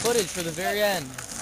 Footage for the very end.